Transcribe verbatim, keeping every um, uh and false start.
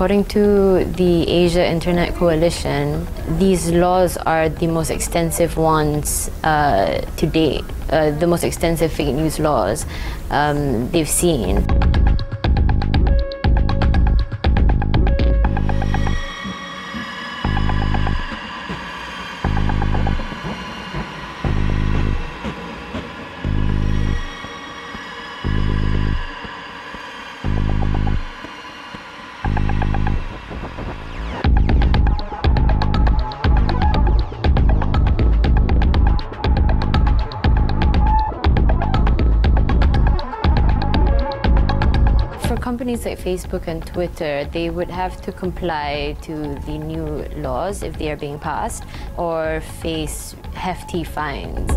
According to the Asia Internet Coalition, these laws are the most extensive ones uh, to date, uh, the most extensive fake news laws um, they've seen. Companies like Facebook and Twitter, they would have to comply to the new laws if they are being passed or face hefty fines.